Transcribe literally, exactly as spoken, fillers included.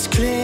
It's clear.